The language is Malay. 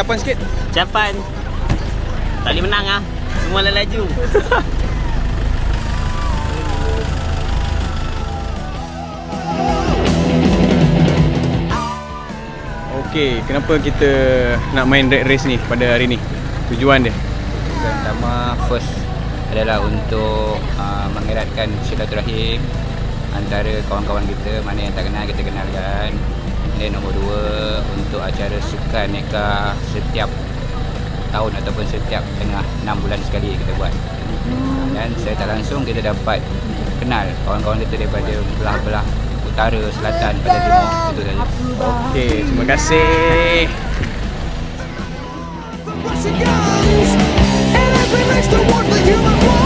Ucapan sikit. Ucapan tak boleh menang ah. Semua laju. Okey, kenapa kita nak main drag race ni pada hari ni? Tujuan dia. Pertama, first adalah untuk mengeratkan silaturahim antara kawan-kawan kita. Mana yang tak kenal kita kenalkan. Dan nombor dua, untuk acara sukan neka setiap tahun ataupun setiap tengah 6 bulan sekali kita buat. Dan secara langsung kita dapat kenal kawan-kawan kita daripada belah-belah utara, selatan, pada timur. Itu saja. Okey, terima kasih.